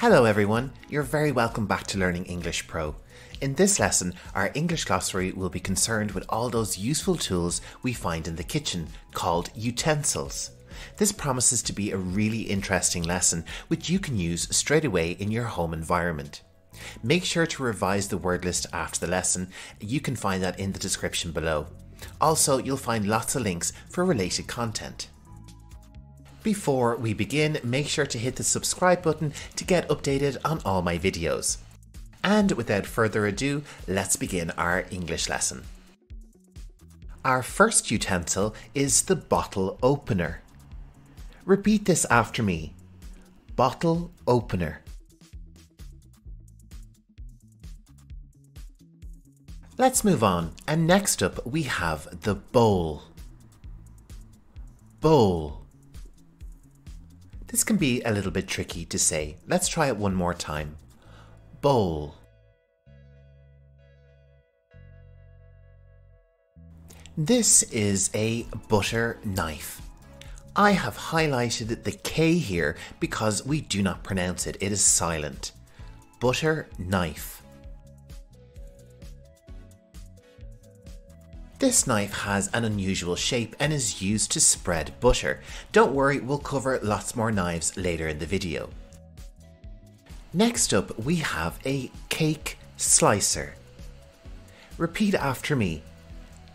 Hello everyone, you're very welcome back to Learning English Pro. In this lesson, our English glossary will be concerned with all those useful tools we find in the kitchen, called utensils. This promises to be a really interesting lesson, which you can use straight away in your home environment. Make sure to revise the word list after the lesson. You can find that in the description below. Also, you'll find lots of links for related content. Before we begin, make sure to hit the subscribe button to get updated on all my videos. And without further ado, let's begin our English lesson. Our first utensil is the bottle opener. Repeat this after me. Bottle opener. Let's move on, and next up we have the bowl. Bowl. This can be a little bit tricky to say. Let's try it one more time. Bowl. This is a butter knife. I have highlighted the K here because we do not pronounce it. It is silent. Butter knife. This knife has an unusual shape and is used to spread butter. Don't worry, we'll cover lots more knives later in the video. Next up, we have a cake slicer. Repeat after me.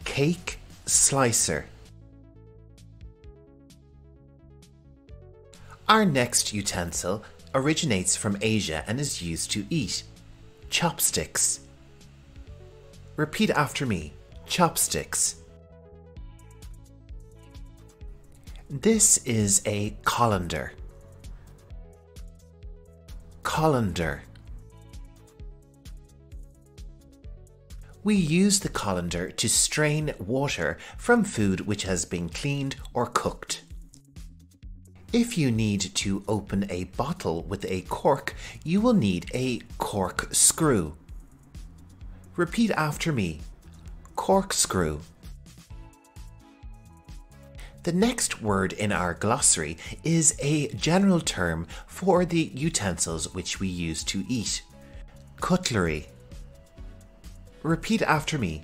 Cake slicer. Our next utensil originates from Asia and is used to eat. Chopsticks. Repeat after me. Chopsticks. This is a colander. Colander. We use the colander to strain water from food which has been cleaned or cooked. If you need to open a bottle with a cork, you will need a corkscrew. Repeat after me. Corkscrew. The next word in our glossary is a general term for the utensils which we use to eat. Cutlery. Repeat after me.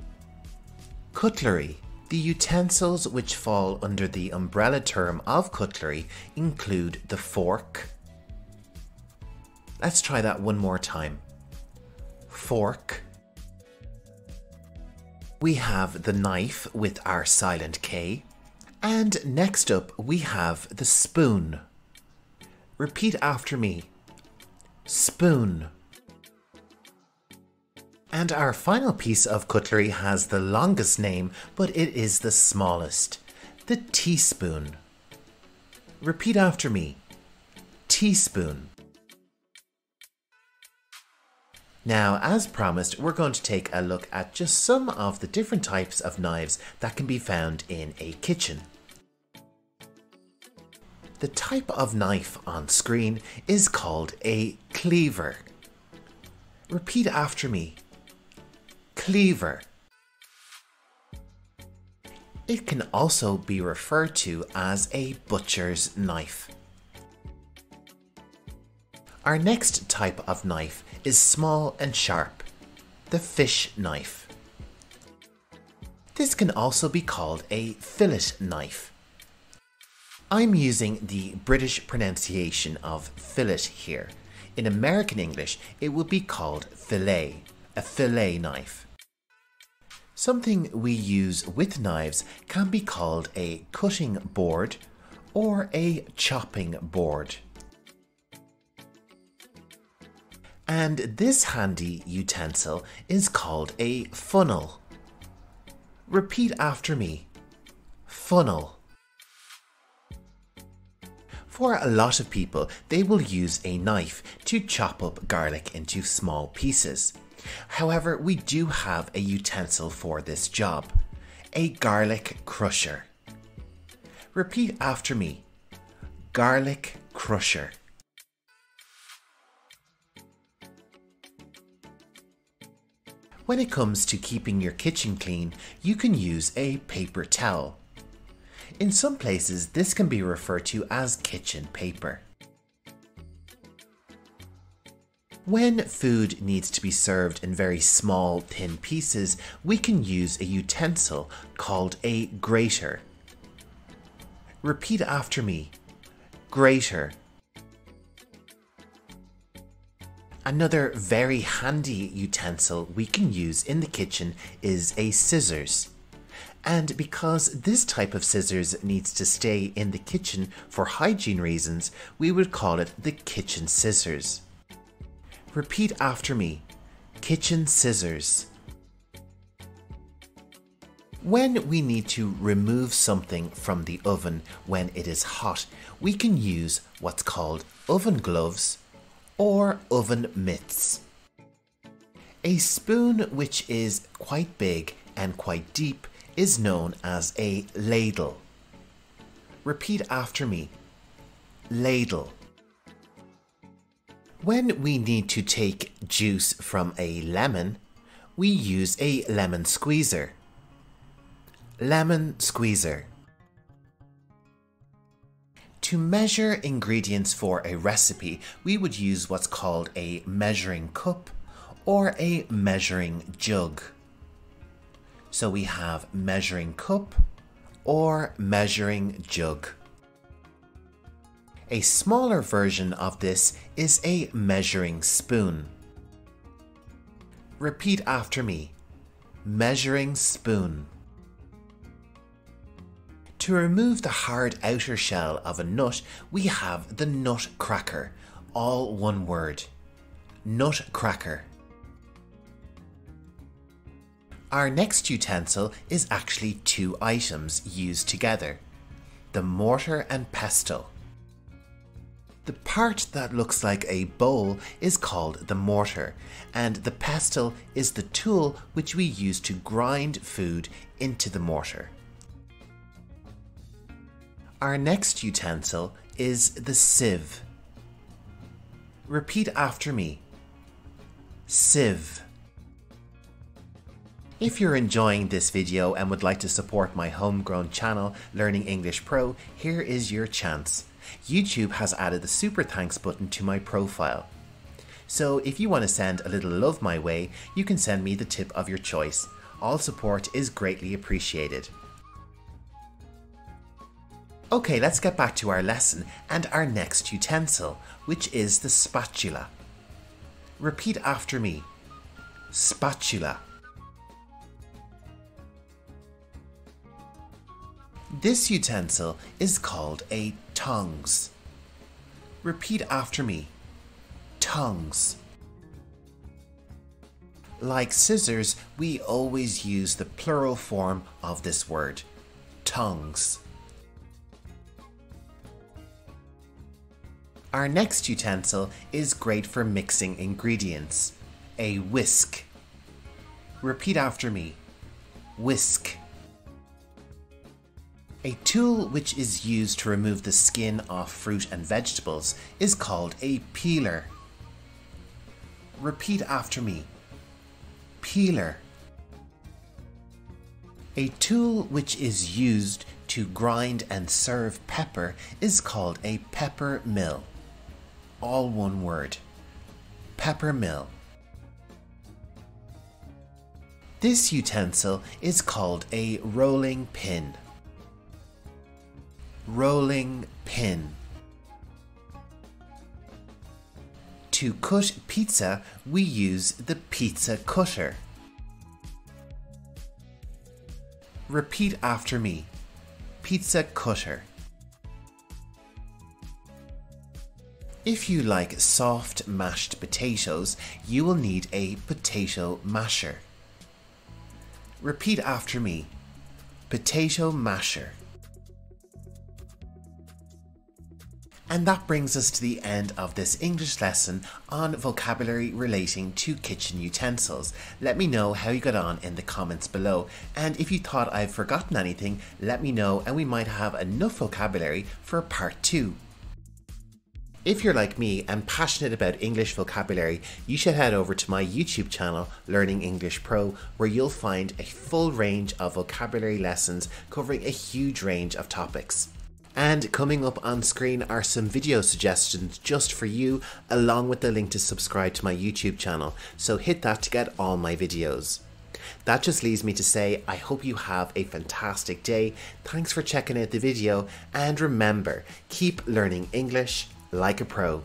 Cutlery. The utensils which fall under the umbrella term of cutlery include the fork. Let's try that one more time. Fork. We have the knife with our silent K. And next up, we have the spoon. Repeat after me. Spoon. And our final piece of cutlery has the longest name, but it is the smallest. The teaspoon. Repeat after me. Teaspoon. Now, as promised, we're going to take a look at just some of the different types of knives that can be found in a kitchen. The type of knife on screen is called a cleaver. Repeat after me. Cleaver. It can also be referred to as a butcher's knife. Our next type of knife is small and sharp, the fish knife. This can also be called a fillet knife. I'm using the British pronunciation of fillet here. In American English, it would be called fillet, a fillet knife. Something we use with knives can be called a cutting board or a chopping board. And this handy utensil is called a funnel. Repeat after me. Funnel. For a lot of people, they will use a knife to chop up garlic into small pieces. However, we do have a utensil for this job. A garlic crusher. Repeat after me. Garlic crusher. When it comes to keeping your kitchen clean, you can use a paper towel. In some places, this can be referred to as kitchen paper. When food needs to be served in very small, thin pieces, we can use a utensil called a grater. Repeat after me. Grater. Another very handy utensil we can use in the kitchen is a scissors. And because this type of scissors needs to stay in the kitchen for hygiene reasons, we would call it the kitchen scissors. Repeat after me. Kitchen scissors. When we need to remove something from the oven when it is hot, we can use what's called oven gloves or oven mitts. A spoon which is quite big and quite deep is known as a ladle. Repeat after me. Ladle. When we need to take juice from a lemon, we use a lemon squeezer. Lemon squeezer. To measure ingredients for a recipe, we would use what's called a measuring cup or a measuring jug. So we have measuring cup or measuring jug. A smaller version of this is a measuring spoon. Repeat after me. Measuring spoon. To remove the hard outer shell of a nut, we have the nut cracker. All one word. Nut cracker. Our next utensil is actually two items used together. The mortar and pestle. The part that looks like a bowl is called the mortar, and the pestle is the tool which we use to grind food into the mortar. Our next utensil is the sieve. Repeat after me. Sieve. If you're enjoying this video and would like to support my homegrown channel, Learning English Pro, here is your chance. YouTube has added the super thanks button to my profile. So if you want to send a little love my way, you can send me the tip of your choice. All support is greatly appreciated. Okay, let's get back to our lesson and our next utensil, which is the spatula. Repeat after me. Spatula. This utensil is called a tongs. Repeat after me. Tongs. Like scissors, we always use the plural form of this word. Tongs. Our next utensil is great for mixing ingredients. A whisk. Repeat after me. Whisk. A tool which is used to remove the skin off fruit and vegetables is called a peeler. Repeat after me. Peeler. A tool which is used to grind and serve pepper is called a pepper mill. All one word. Pepper mill. This utensil is called a rolling pin. Rolling pin. To cut pizza, we use the pizza cutter. Repeat after me. Pizza cutter. If you like soft mashed potatoes, you will need a potato masher. Repeat after me. Potato masher. And that brings us to the end of this English lesson on vocabulary relating to kitchen utensils. Let me know how you got on in the comments below. And if you thought I've forgotten anything, let me know and we might have enough vocabulary for part 2. If you're like me and passionate about English vocabulary, you should head over to my YouTube channel, Learning English Pro, where you'll find a full range of vocabulary lessons covering a huge range of topics. And coming up on screen are some video suggestions just for you, along with the link to subscribe to my YouTube channel. So hit that to get all my videos. That just leaves me to say, I hope you have a fantastic day. Thanks for checking out the video, and remember, keep learning English like a pro.